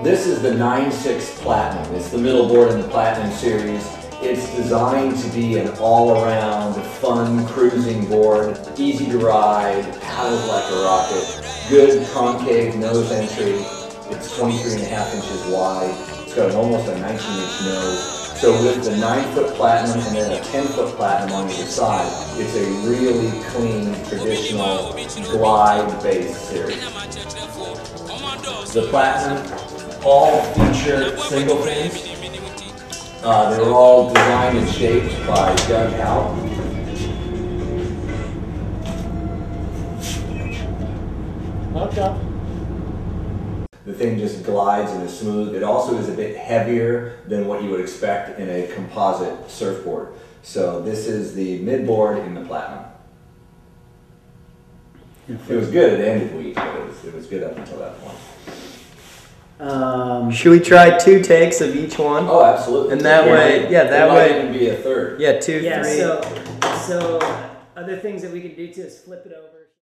This is the 9.6 Platinum. It's the middle board in the Platinum Series. It's designed to be an all-around, fun cruising board, easy to ride, paddles like a rocket, good concave nose entry. It's 23.5 inches wide. It's got almost a 19-inch nose. So with the 9-foot Platinum and then a 10-foot Platinum on either side, it's a really clean, traditional, glide-based series. The Platinum, all feature single fins. They were all designed and shaped by Doug Haut. Okay. The thing just glides and is smooth. It also is a bit heavier than what you would expect in a composite surfboard. So this is the midboard in the Platinum. It was good at the end of the week, but it was good up until that point. Should we try 2 takes of each one? Oh, absolutely. And that way, yeah, that way it might even be a third. Yeah, 2, 3. So other things that we can do too is flip it over.